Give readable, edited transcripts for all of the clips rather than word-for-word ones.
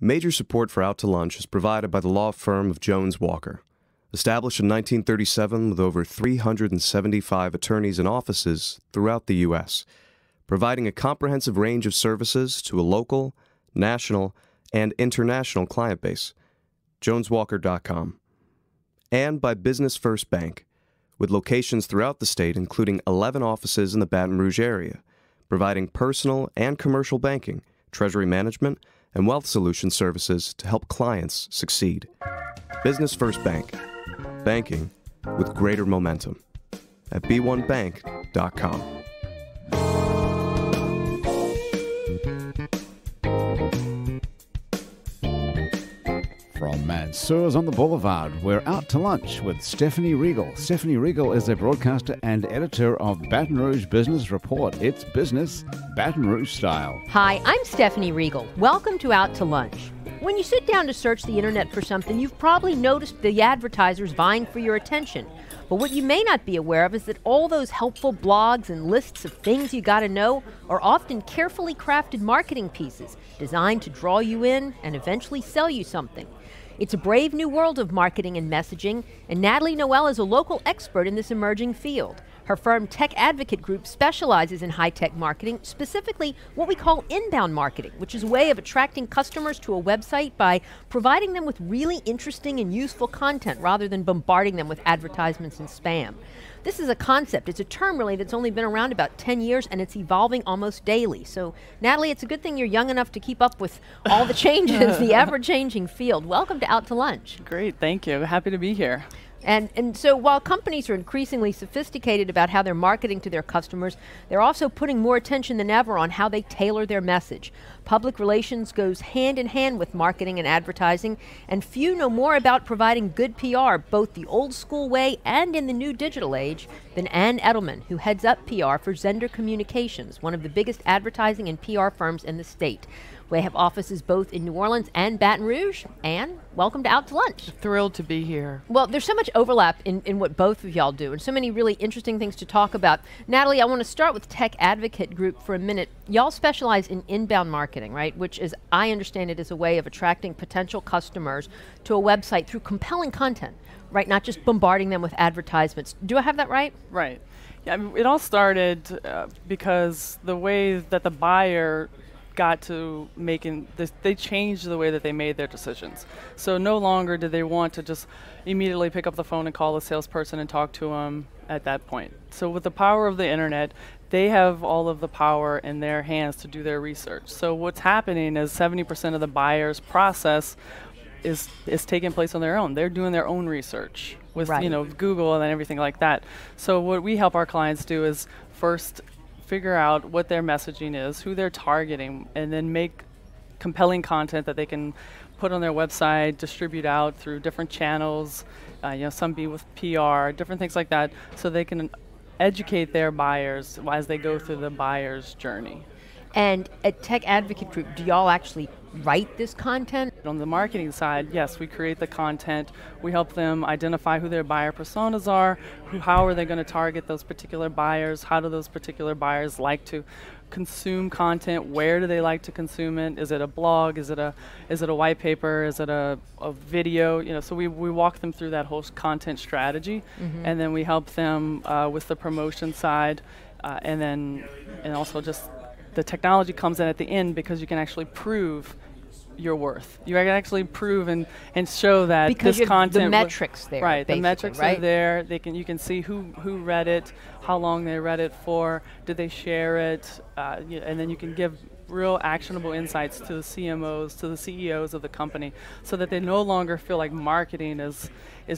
Major support for Out to Lunch is provided by the law firm of Jones Walker. Established in 1937 with over 375 attorneys and offices throughout the U.S., providing a comprehensive range of services to a local, national, and international client base. JonesWalker.com. And by Business First Bank, with locations throughout the state, including 11 offices in the Baton Rouge area, providing personal and commercial banking, treasury management, and wealth solution services to help clients succeed. Business First Bank, banking with greater momentum at b1bank.com. From Mansur's on the Boulevard, we're out to lunch with Stephanie Riegel. Stephanie Riegel is a broadcaster and editor of Baton Rouge Business Report. It's business Baton Rouge style. Hi, I'm Stephanie Riegel. Welcome to Out to Lunch. When you sit down to search the internet for something, you've probably noticed the advertisers vying for your attention. But what you may not be aware of is that all those helpful blogs and lists of things you gotta know are often carefully crafted marketing pieces designed to draw you in and eventually sell you something. It's a brave new world of marketing and messaging, and Natalie Noel is a local expert in this emerging field. Her firm, Tech Advocate Group, specializes in high-tech marketing, specifically what we call inbound marketing, which is a way of attracting customers to a website by providing them with really interesting and useful content rather than bombarding them with advertisements and spam. This is a concept, it's a term really that's only been around about 10 years and it's evolving almost daily. So Natalie, it's a good thing you're young enough to keep up with all the changes, the ever-changing field. Welcome to Out to Lunch. Great, thank you, happy to be here. And so while companies are increasingly sophisticated about how they're marketing to their customers, they're also putting more attention than ever on how they tailor their message. Public relations goes hand in hand with marketing and advertising, and few know more about providing good PR, both the old school way and in the new digital age, than Ann Edelman, who heads up PR for Zehnder Communications, one of the biggest advertising and PR firms in the state. We have offices both in New Orleans and Baton Rouge. Ann, welcome to Out to Lunch. Thrilled to be here. Well, there's so much overlap in what both of y'all do and so many really interesting things to talk about. Natalie, I want to start with Tech Advocate Group for a minute. Y'all specialize in inbound marketing, right? Which, as I understand it, is a way of attracting potential customers to a website through compelling content, right? Not just bombarding them with advertisements. Do I have that right? Right. Yeah, I mean, it all started because the way that the buyer got to making this, they changed the way that they made their decisions. So no longer did they want to just immediately pick up the phone and call a salesperson and talk to them at that point. So with the power of the internet, they have all of the power in their hands to do their research. So what's happening is 70% of the buyer's process is taking place on their own. They're doing their own research with right. You know, Google and everything like that. So what we help our clients do is first figure out what their messaging is, who they're targeting, and then make compelling content that they can put on their website, distribute out through different channels, you know, some be with PR, different things like that, so they can educate their buyers as they go through the buyer's journey. And at Tech Advocate Group, do y'all actually write this content? On the marketing side, yes, we create the content. We help them identify who their buyer personas are, how are they going to target those particular buyers, how do those particular buyers like to consume content, where do they like to consume it, is it a blog, is it a white paper, is it a video, you know, so we walk them through that whole content strategy, and then we help them with the promotion side, and also just the technology comes in at the end because you can actually prove your worth. You can actually prove and show that because this content. Because the metrics there. Right, the metrics right? are there. You can see who read it, how long they read it for, did they share it, and then you can give real actionable insights to the CMOs, to the CEOs of the company, so that they no longer feel like marketing is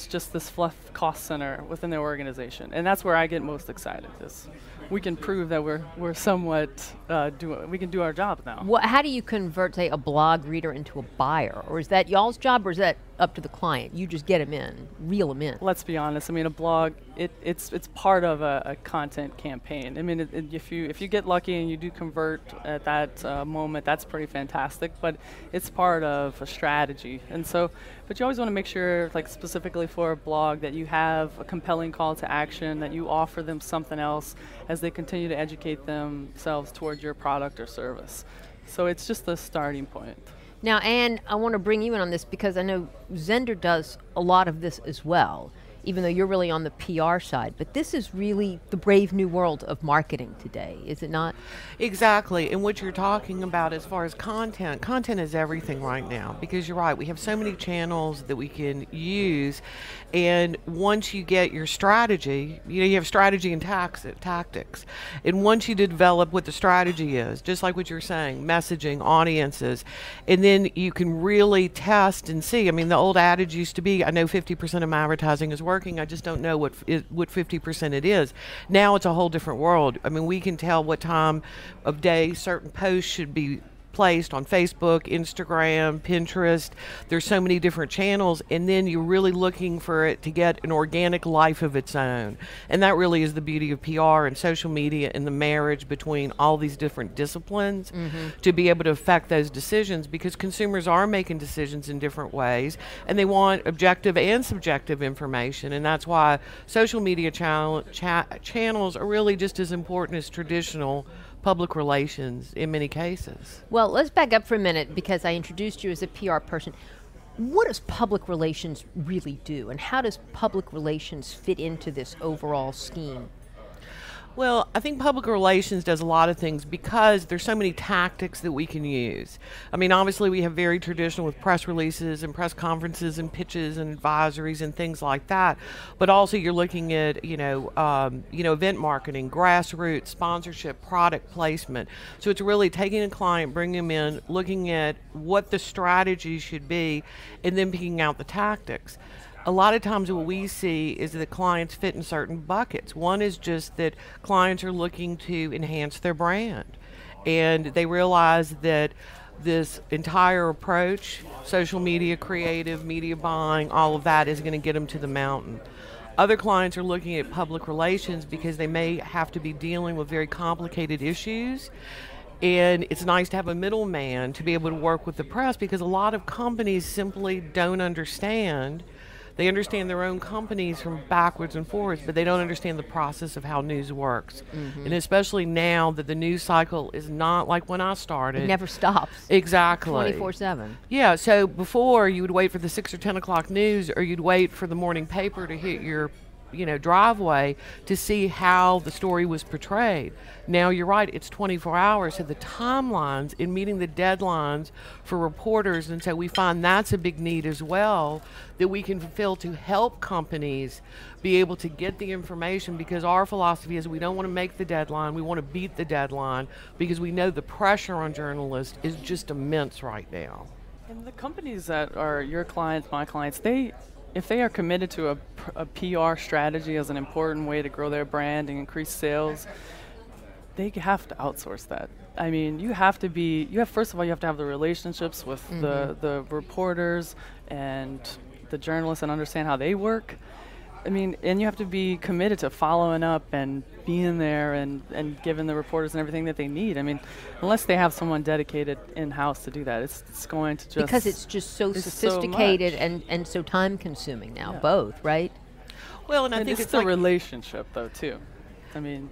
just this fluff cost center within their organization. And that's where I get most excited, is we can prove that we're somewhat, we can do our job now. Well, how do you convert, say, a blog reader into a buyer? Or is that y'all's job, or is that up to the client? You just get them in, reel them in. Let's be honest, I mean, a blog, it's part of a content campaign. I mean, if you get lucky and you do convert at that moment, that's pretty fantastic, but it's part of a strategy. And so, but you always want to make sure, like specifically for a blog, that you have a compelling call to action, that you offer them something else as they continue to educate themselves towards your product or service. So it's just the starting point. Now, Ann, I want to bring you in on this because I know Zender does a lot of this as well, even though you're really on the PR side. But this is really the brave new world of marketing today, is it not? Exactly. And what you're talking about as far as content, content is everything right now. Because you're right, we have so many channels that we can use. And once you get your strategy, you know, you have strategy and tactics. And once you develop what the strategy is, just like what you're saying, messaging, audiences, and then you can really test and see. I mean, the old adage used to be, I know 50% of my advertising is working. I just don't know what 50% it is. Now it's a whole different world. I mean, we can tell what time of day certain posts should be placed on Facebook, Instagram, Pinterest. There's so many different channels, and then you're really looking for it to get an organic life of its own. And that really is the beauty of PR and social media and the marriage between all these different disciplines to be able to affect those decisions, because consumers are making decisions in different ways, and they want objective and subjective information. And that's why social media channels are really just as important as traditional public relations in many cases. Well, let's back up for a minute, because I introduced you as a PR person. What does public relations really do, and how does public relations fit into this overall scheme? Well, I think public relations does a lot of things because there's so many tactics that we can use. I mean, obviously we have very traditional with press releases and press conferences and pitches and advisories and things like that. But also you're looking at, event marketing, grassroots, sponsorship, product placement. So it's really taking a client, bringing them in, looking at what the strategy should be, and then picking out the tactics. A lot of times what we see is that clients fit in certain buckets. One is just that clients are looking to enhance their brand, and they realize that this entire approach, social media, creative, media buying, all of that is going to get them to the mountain. Other clients are looking at public relations because they may have to be dealing with very complicated issues. And it's nice to have a middleman to be able to work with the press, because a lot of companies simply don't understand. They understand their own companies from backwards and forwards, but they don't understand the process of how news works. And especially now that the news cycle is not like when I started. It never stops. Exactly. 24/7. Yeah, so before you would wait for the 6 or 10 o'clock news, or you'd wait for the morning paper to hit your driveway to see how the story was portrayed. Now you're right, it's 24 hours, so the timelines in meeting the deadlines for reporters, and so we find that's a big need as well that we can fulfill to help companies be able to get the information, because our philosophy is we don't want to make the deadline, we want to beat the deadline, because we know the pressure on journalists is just immense right now. And the companies that are your clients, my clients, if they are committed to a PR strategy as an important way to grow their brand and increase sales, they have to outsource that. I mean, first of all, you have to have the relationships with the reporters and the journalists and understand how they work. I mean, and you have to be committed to following up and being there and giving the reporters and everything that they need. I mean, unless they have someone dedicated in-house to do that, it's going to just... Because it's just so sophisticated and so time-consuming now, both, right? Well, and I think it's the relationship, though, too. I mean...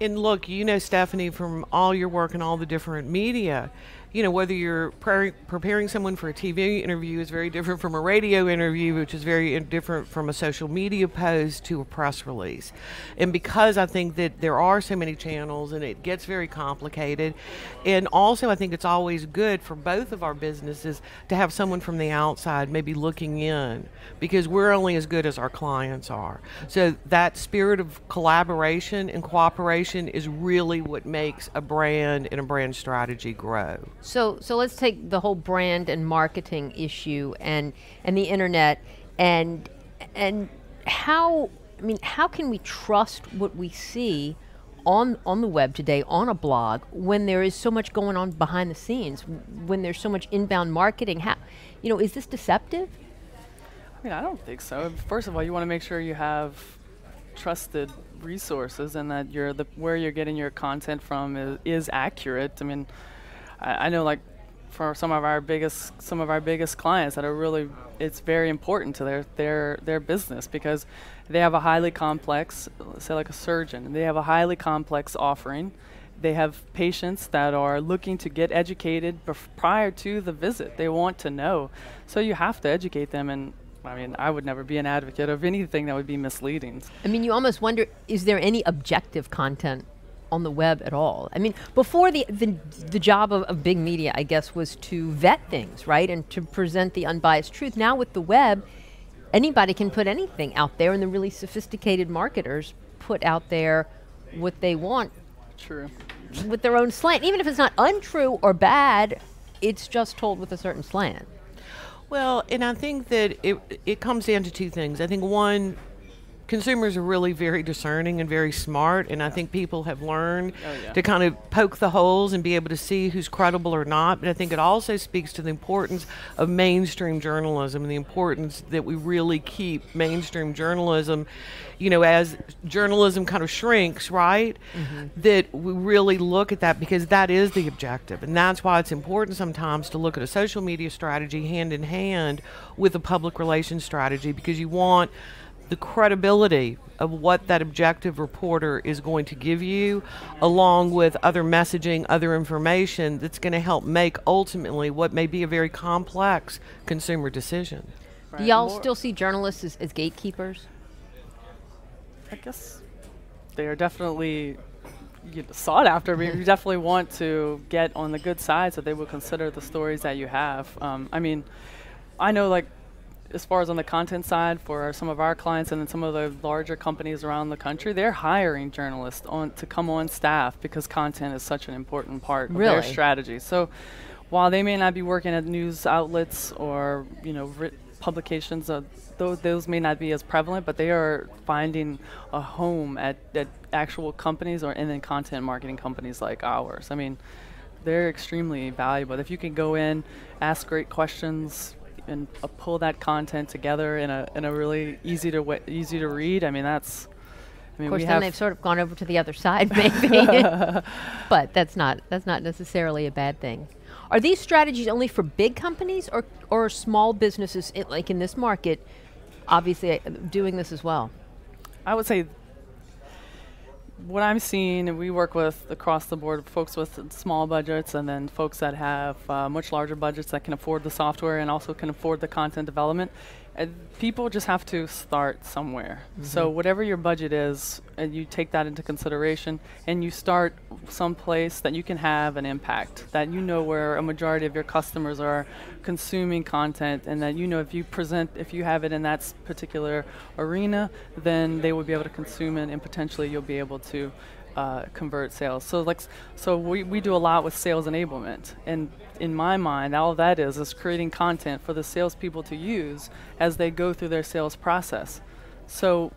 And look, you know, Stephanie, from all your work in all the different media, you know, whether you're preparing someone for a TV interview is very different from a radio interview, which is very different from a social media post to a press release. And because I think that there are so many channels and it gets very complicated, and also I think it's always good for both of our businesses to have someone from the outside maybe looking in, because we're only as good as our clients are. So that spirit of collaboration and cooperation is really what makes a brand and a brand strategy grow. So let's take the whole brand and marketing issue and the internet and how can we trust what we see on the web today, on a blog, when there is so much going on behind the scenes, when there's so much inbound marketing? How, you know, is this deceptive? I mean, I don't think so. First of all, you want to make sure you have trusted resources and that where you're getting your content from is accurate. I mean, I know, like, for some of our biggest clients that are really, it's very important to their business, because they have a highly complex, say like a surgeon, and they have a highly complex offering, They have patients that are looking to get educated prior to the visit. They want to know. So you have to educate them. And I mean, I would never be an advocate of anything that would be misleading. I mean, you almost wonder, is there any objective content on the web at all? I mean, before the job of big media, I guess, was to vet things, right? And to present the unbiased truth. Now with the web, anybody can put anything out there, and the really sophisticated marketers put out there what they want. True. With their own slant. Even if it's not untrue or bad, it's just told with a certain slant. Well, and I think that it comes down to two things. I think one, consumers are really very discerning and very smart, and yeah. I think people have learned to kind of poke the holes and be able to see who's credible or not. But I think it also speaks to the importance of mainstream journalism and the importance that we really keep mainstream journalism, you know, as journalism kind of shrinks, right? Mm-hmm. That we really look at that, because that is the objective. And that's why it's important sometimes to look at a social media strategy hand in hand with a public relations strategy, because you want the credibility of what that objective reporter is going to give you, along with other messaging, other information that's going to help make ultimately what may be a very complex consumer decision. Right. Do y'all still see journalists as gatekeepers? I guess they are definitely sought after, but you definitely want to get on the good side so they will consider the stories that you have. I mean, I know, like, as far as on the content side for some of our clients and then some of the larger companies around the country, they're hiring journalists to come on staff because content is such an important part of their strategy. So while they may not be working at news outlets or, you know, publications, those may not be as prevalent, but they are finding a home at actual companies or in content marketing companies like ours. I mean, they're extremely valuable. If you can go in, ask great questions, and pull that content together in a really easy to read. I mean, that's. I mean, of course, then they've sort of gone over to the other side, maybe. But that's not necessarily a bad thing. Are these strategies only for big companies or small businesses, like in this market, obviously doing this as well? I would say what I'm seeing, and we work with across the board folks with small budgets and then folks that have much larger budgets that can afford the software and also can afford the content development. People just have to start somewhere. Mm-hmm. So whatever your budget is, and you take that into consideration and you start someplace that you can have an impact, that you know where a majority of your customers are consuming content, and that you know if you have it in that particular arena, then they will be able to consume it and potentially you'll be able to convert sales. So like, so we do a lot with sales enablement, and in my mind, all that is creating content for the salespeople to use as they go through their sales process. So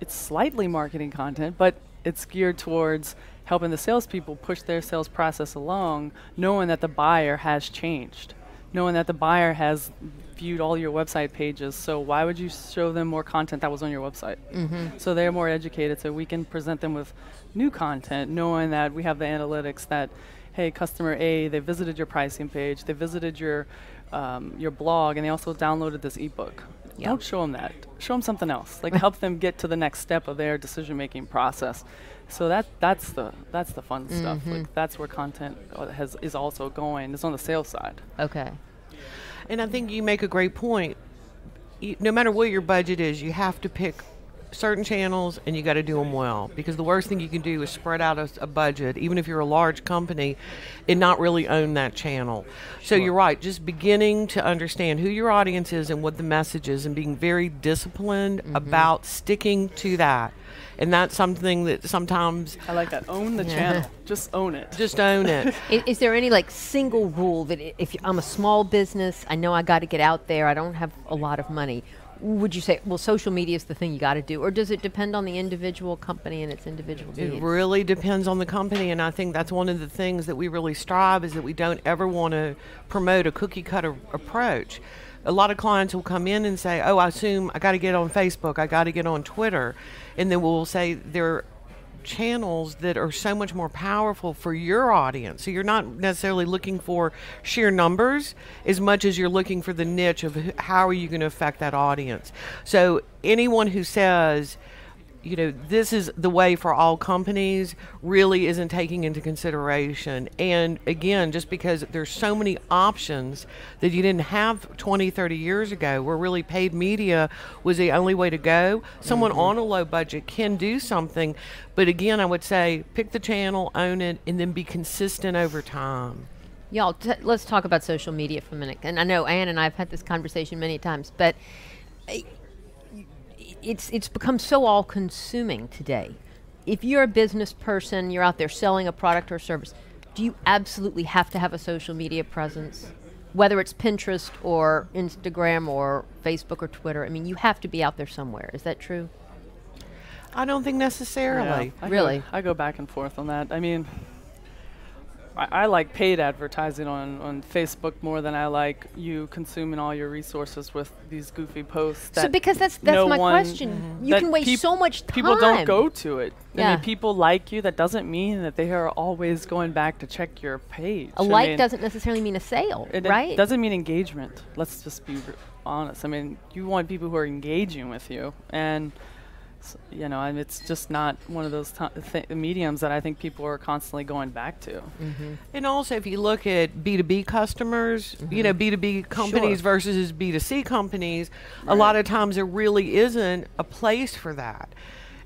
it's slightly marketing content, but it's geared towards helping the salespeople push their sales process along, knowing that the buyer has changed, knowing that the buyer has viewed all your website pages, so why would you show them more content that was on your website? Mm-hmm. So they're more educated, so we can present them with new content, knowing that we have the analytics that, hey, customer A, they visited your pricing page, they visited your blog, and they also downloaded this ebook. Yep. Don't show them that. Show them something else. Like, help them get to the next step of their decision-making process. So that's the fun mm-hmm. stuff. Like, that's where content is also going. It's on the sales side. Okay. And I think you make a great point. No matter what your budget is, you have to pick certain channels and you got to do them well, because the worst thing you can do is spread out a budget, even if you're a large company, and not really own that channel. So you're right, just beginning to understand who your audience is and what the message is, and being very disciplined mm-hmm. about sticking to that. And that's something that sometimes I like that, own the channel. Just own it. Just own it. Is there any like single rule that if I'm a small business, I know I got to get out there, I don't have a lot of money, would you say, well, social media is the thing you got to do, or does it depend on the individual company and its individual needs? It really depends on the company, and I think that's one of the things that we really strive is that we don't ever want to promote a cookie-cutter approach. A lot of clients will come in and say, oh, I assume I got to get on Facebook, I got to get on Twitter, and then we'll say they're channels that are so much more powerful for your audience. So you're not necessarily looking for sheer numbers as much as you're looking for the niche of how are you going to affect that audience. So anyone who says you know, this is the way for all companies really isn't taking into consideration. And again, just because there's so many options that you didn't have 20, 30 years ago, where really paid media was the only way to go. Someone on a low budget can do something. But again, I would say pick the channel, own it, and then be consistent over time. Y'all, let's talk about social media for a minute. And I know Ann and I have had this conversation many times, but it's become so all-consuming today. If you're a business person, you're out there selling a product or service, do you absolutely have to have a social media presence? Whether it's Pinterest or Instagram or Facebook or Twitter, I mean, you have to be out there somewhere. Is that true? I don't think necessarily. Yeah, really? I go back and forth on that. I mean, I like paid advertising on Facebook more than I like you consuming all your resources with these goofy posts. So because that's my question. You can waste so much time. People don't go to it. Yeah. I mean, people like you. That doesn't mean that they are always going back to check your page. A like doesn't necessarily mean a sale, right? It doesn't mean engagement. Let's just be honest. I mean, you want people who are engaging with you. And you know, and it's just not one of those mediums that I think people are constantly going back to. And also, if you look at B2B customers, you know, B2B companies versus B2C companies, a lot of times there really isn't a place for that.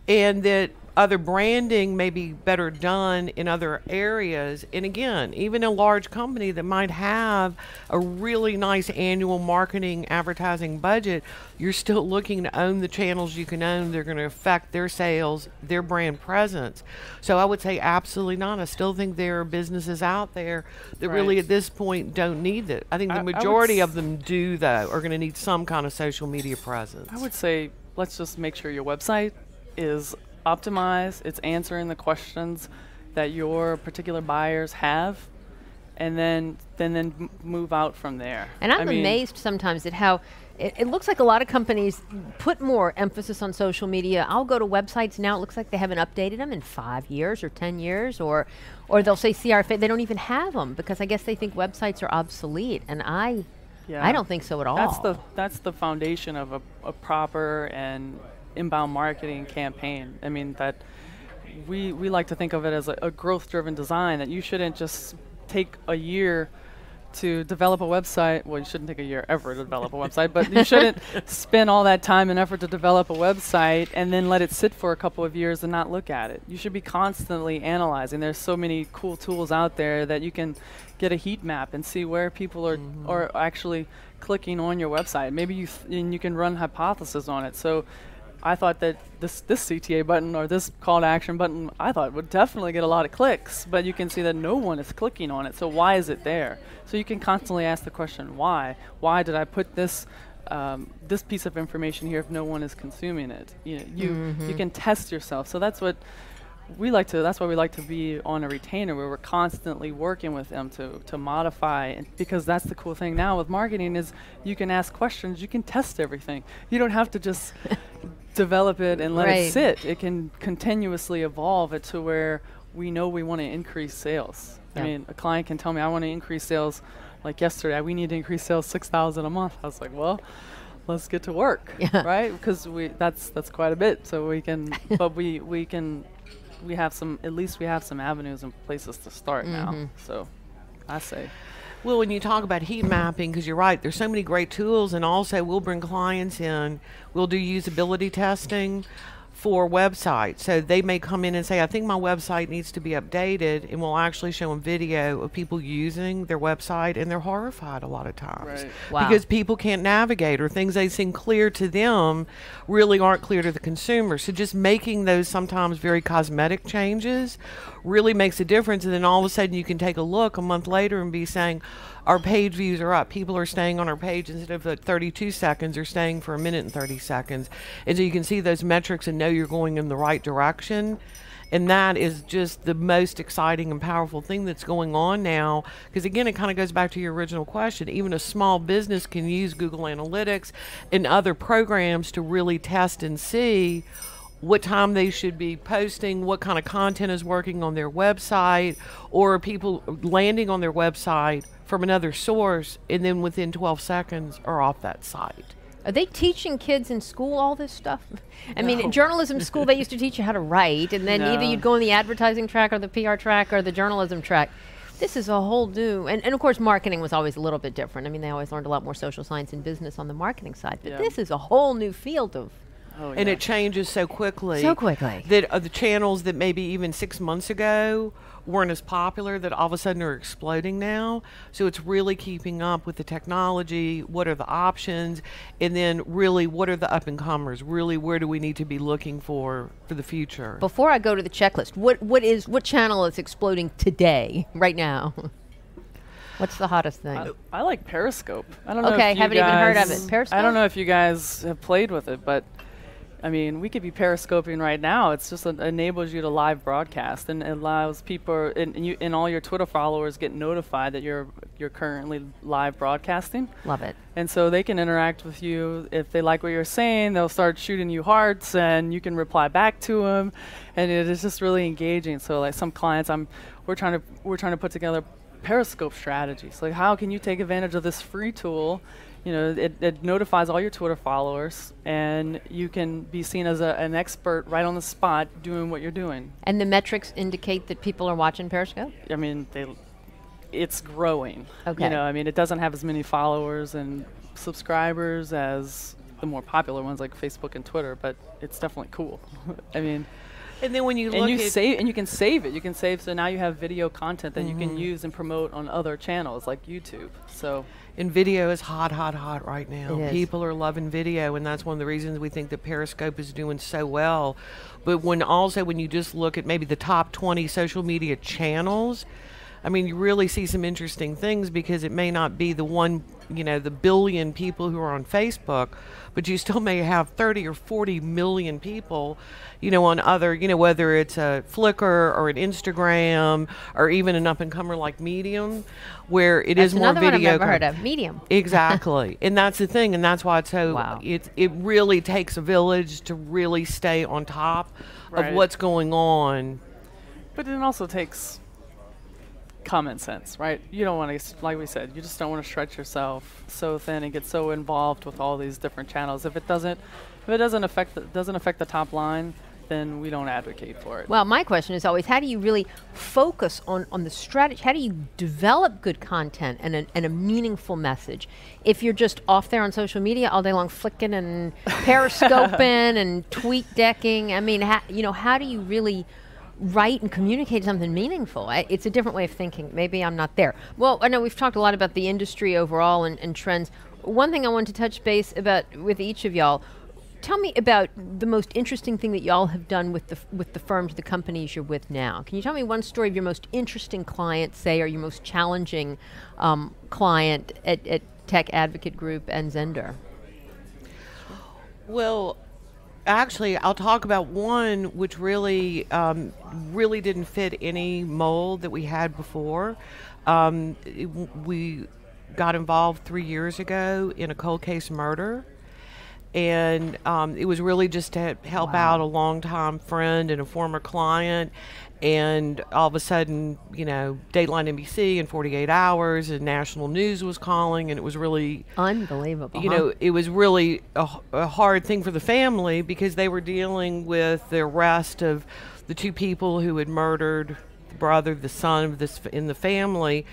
And that other branding may be better done in other areas. And again, even a large company that might have a really nice annual marketing advertising budget, you're still looking to own the channels you can own. They're going to affect their sales, their brand presence. So I would say absolutely not. I still think there are businesses out there that really at this point don't need it. I think the majority of them do, though, are going to need some kind of social media presence. I would say let's just make sure your website is optimized, it's answering the questions that your particular buyers have, and then move out from there. And I'm amazed sometimes at how it looks like a lot of companies put more emphasis on social media. I'll go to websites now, it looks like they haven't updated them in 5 years or 10 years, or they'll say CRFA, they don't even have them because I guess they think websites are obsolete, and I don't think so at all. That's the foundation of a proper and inbound marketing campaign. I mean, that we like to think of it as a growth-driven design, that you shouldn't just take a year to develop a website. Well, you shouldn't take a year ever to develop a website, but you shouldn't spend all that time and effort to develop a website and then let it sit for a couple of years and not look at it. You should be constantly analyzing. There's so many cool tools out there that you can get a heat map and see where people are actually clicking on your website. Maybe and you can run hypotheses on it. So I thought that this CTA button or this call to action button, I thought would definitely get a lot of clicks, but you can see that no one is clicking on it, so why is it there? So you can constantly ask the question, why? Why did I put this piece of information here if no one is consuming it? You know, you can test yourself. So that's what we like to, that's why we like to be on a retainer, where we're constantly working with them to modify, and because that's the cool thing now with marketing is you can ask questions, you can test everything. You don't have to just develop it and let it sit. It can continuously evolve it to where we know we want to increase sales. I mean, a client can tell me, I want to increase sales. Like yesterday, we need to increase sales 6,000 a month. I was like, well, let's get to work, right? Because that's quite a bit. So we can, but we have some, at least we have some avenues and places to start now. So I say. Well, when you talk about heat mapping, because you're right, there's so many great tools, and also we'll bring clients in, we'll do usability testing for websites. So they may come in and say, I think my website needs to be updated, and we'll actually show them video of people using their website, and they're horrified a lot of times. Because people can't navigate, or things they seem clear to them really aren't clear to the consumer. So just making those sometimes very cosmetic changes really makes a difference, and then all of a sudden you can take a look a month later and be saying, our page views are up. People are staying on our page instead of like 32 seconds, they're staying for a minute and 30 seconds. And so you can see those metrics and know you're going in the right direction. And that is just the most exciting and powerful thing that's going on now. Because again, it kind of goes back to your original question. Even a small business can use Google Analytics and other programs to really test and see what time they should be posting, what kind of content is working on their website, or are people landing on their website from another source, and then within 12 seconds are off that site. Are they teaching kids in school all this stuff? I mean, in journalism school, they used to teach you how to write, and then either you'd go on the advertising track or the PR track or the journalism track. This is a whole new, and of course, marketing was always a little bit different. I mean, they always learned a lot more social science and business on the marketing side, but this is a whole new field of. Oh, and it changes so quickly. So quickly. That the channels that maybe even 6 months ago weren't as popular that all of a sudden are exploding now. So it's really keeping up with the technology. What are the options? And then really, what are the up and comers? Really, where do we need to be looking for the future? Before I go to the checklist, what channel is exploding today, right now? What's the hottest thing? I like Periscope. I don't know. Okay, haven't even heard of it. Periscope. I don't know if you guys have played with it, but I mean, we could be periscoping right now. It's just enables you to live broadcast and allows people and all your Twitter followers get notified that you're currently live broadcasting. Love it. And so they can interact with you. If they like what you're saying, they'll start shooting you hearts, and you can reply back to them. And it is just really engaging. So like some clients, we're trying to put together Periscope strategies. Like, how can you take advantage of this free tool? You know, it notifies all your Twitter followers, and you can be seen as an expert right on the spot doing what you're doing. And the metrics indicate that people are watching Periscope? I mean, it's growing. Okay. You know, I mean, it doesn't have as many followers and subscribers as the more popular ones like Facebook and Twitter, but it's definitely cool. I mean... And then when you look and you can save it. You can save, so now you have video content that you can use and promote on other channels like YouTube. So, and video is hot, hot, hot right now. People are loving video, and that's one of the reasons we think that Periscope is doing so well. But when you just look at maybe the top 20 social media channels, I mean, you really see some interesting things, because it may not be the one, you know, the billion people who are on Facebook, but you still may have 30 or 40 million people, you know, on other, you know, whether it's a Flickr or an Instagram or even an up-and-comer like Medium, where it is more video. That's another one I've never heard of, Medium. Exactly. And that's the thing, and that's why it's so, it really takes a village to really stay on top of what's going on. But it also takes... common sense, right? You don't want to, like we said, you just don't want to stretch yourself so thin and get so involved with all these different channels. If it doesn't affect the top line, then we don't advocate for it. Well, my question is always, how do you really focus on the strategy? How do you develop good content and a meaningful message if you're just off there on social media all day long, flicking and periscoping and tweet decking? I mean, you know, how do you really write and communicate something meaningful? It's a different way of thinking. Maybe I'm not there. Well, I know we've talked a lot about the industry overall and trends. One thing I wanted to touch base about with each of y'all, tell me about the most interesting thing that y'all have done with the firms, the companies you're with now. Can you tell me one story of your most interesting client, say, or your most challenging client at Tech Advocate Group and Zehnder? Well, actually, I'll talk about one which really, really didn't fit any mold that we had before. We got involved 3 years ago in a cold case murder, and it was really just to help out a longtime friend and a former client. And all of a sudden, you know, Dateline NBC and 48 Hours and national news was calling, and it was really unbelievable. You know, it was really a hard thing for the family, because they were dealing with the arrest of the two people who had murdered the brother, the son of this in the family,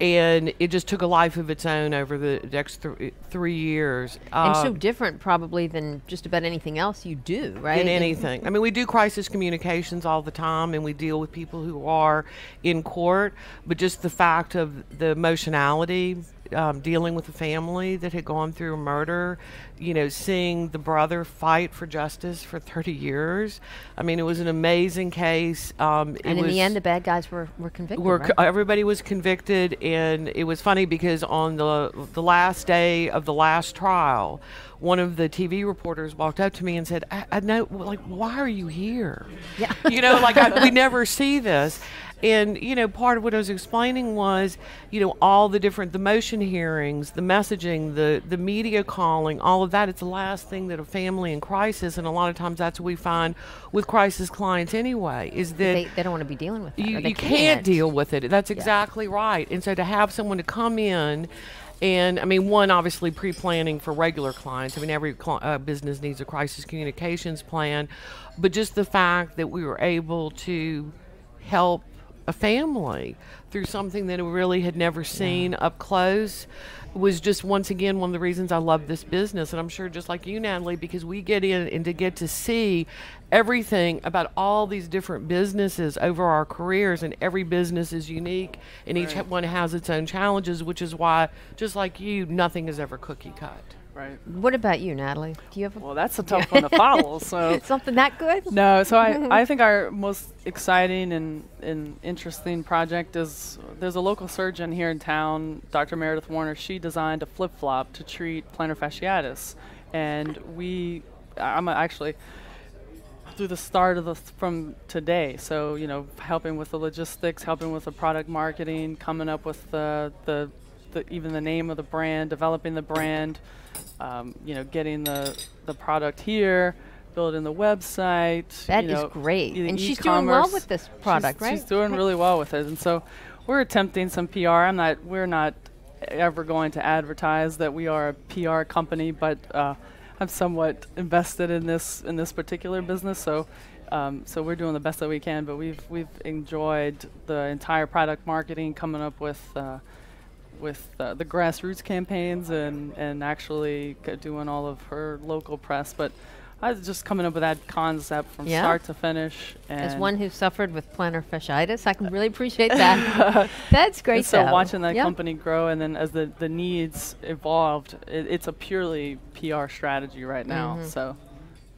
and it just took a life of its own over the next 3 years. And so different probably than just about anything else you do, right? In anything. I mean, we do crisis communications all the time, and we deal with people who are in court, but just the fact of the emotionality, dealing with a family that had gone through a murder, you know, seeing the brother fight for justice for 30 years. I mean, it was an amazing case. And in the end, the bad guys were convicted, right? Everybody was convicted, and it was funny because on the last day of the last trial, one of the TV reporters walked up to me and said, I know, like, why are you here? Yeah. You know, like, we never see this. And, you know, part of what I was explaining was, you know, all the different, the motion hearings, the messaging, the media calling, all of that. It's the last thing that a family in crisis, and a lot of times that's what we find with crisis clients anyway, is that they don't want to be dealing with it. You can't deal with it. That's exactly right. And so to have someone to come in. And I mean, one, obviously pre-planning for regular clients. I mean, every business needs a crisis communications plan, but just the fact that we were able to help a family through something that we really had never seen up close was just, once again, one of the reasons I love this business. And I'm sure just like you, Natalie, because we get in and to get to see everything about all these different businesses over our careers, and every business is unique, and each one has its own challenges, which is why, just like you, nothing is ever cookie cut. Right. What about you, Natalie? Do you have a Well, that's a tough one to follow. So something that good? No. So I think our most exciting and interesting project is, there's a local surgeon here in town, Dr. Meredith Warner. She designed a flip-flop to treat plantar fasciitis, and I'm actually through the start of from today. So, you know, helping with the logistics, helping with the product marketing, coming up with even the name of the brand, developing the brand. You know, getting the product here, building the website. That is great. And she's doing well with this product, right? She's doing really well with it. And so we're attempting some PR. We're not ever going to advertise that we are a PR company, but I'm somewhat invested in this particular business. So we're doing the best that we can, but we've enjoyed the entire product marketing, coming up with the grassroots campaigns and actually doing all of her local press. But I was just coming up with that concept from start to finish. And as one who suffered with plantar fasciitis, I can really appreciate that. That's great. And so watching that company grow, and then as the needs evolved, it's a purely PR strategy right now. So,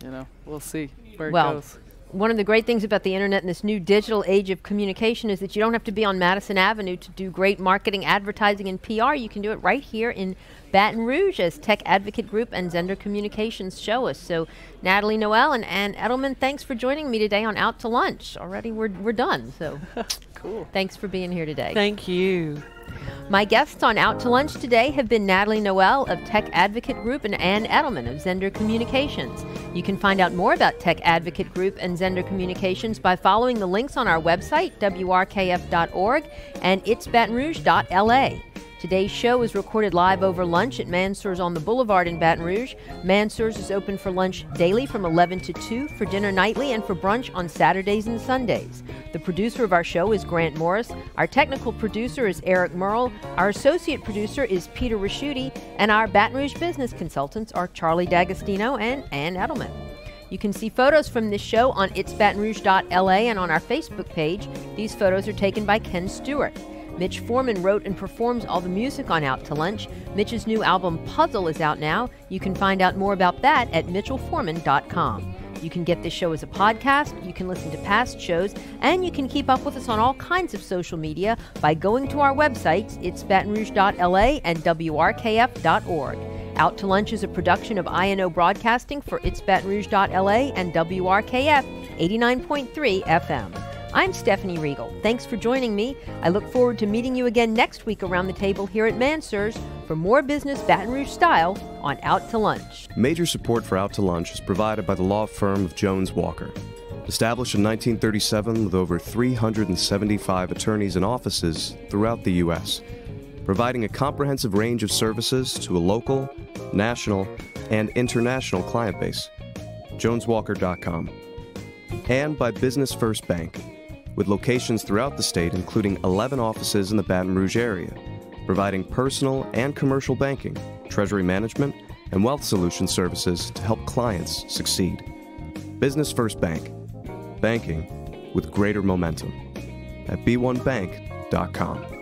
you know, we'll see where it goes. One of the great things about the internet and this new digital age of communication is that you don't have to be on Madison Avenue to do great marketing, advertising, and PR. You can do it right here in Baton Rouge, as Tech Advocate Group and Zehnder Communications show us. So Natalie Noel and Ann Edelman, thanks for joining me today on Out to Lunch. Already we're done, so cool. Thanks for being here today. Thank you. My guests on Out to Lunch today have been Natalie Noel of Tech Advocate Group and Ann Edelman of Zehnder Communications. You can find out more about Tech Advocate Group and Zehnder Communications by following the links on our website, WRKF.org and itsbatonrouge.la. Today's show was recorded live over lunch at Mansur's on the Boulevard in Baton Rouge. Mansur's is open for lunch daily from 11 to 2, for dinner nightly, and for brunch on Saturdays and Sundays. The producer of our show is Grant Morris. Our technical producer is Eric Merle. Our associate producer is Peter Rashudi. And our Baton Rouge business consultants are Charlie D'Agostino and Ann Edelman. You can see photos from this show on itsbatonrouge.la and on our Facebook page. These photos are taken by Ken Stewart. Mitch Foreman wrote and performs all the music on Out to Lunch. Mitch's new album, Puzzle, is out now. You can find out more about that at mitchellforeman.com. You can get this show as a podcast, you can listen to past shows, and you can keep up with us on all kinds of social media by going to our websites, itsbatonrouge.la and wrkf.org. Out to Lunch is a production of INO Broadcasting for itsbatonrouge.la and WRKF 89.3 FM. I'm Stephanie Riegel. Thanks for joining me. I look forward to meeting you again next week around the table here at Mansur's for more business Baton Rouge style on Out to Lunch. Major support for Out to Lunch is provided by the law firm of Jones Walker. Established in 1937 with over 375 attorneys and offices throughout the U.S., providing a comprehensive range of services to a local, national, and international client base. JonesWalker.com. And by Business First Bank, with locations throughout the state, including 11 offices in the Baton Rouge area, providing personal and commercial banking, treasury management, and wealth solution services to help clients succeed. Business First Bank, banking with greater momentum, at b1bank.com.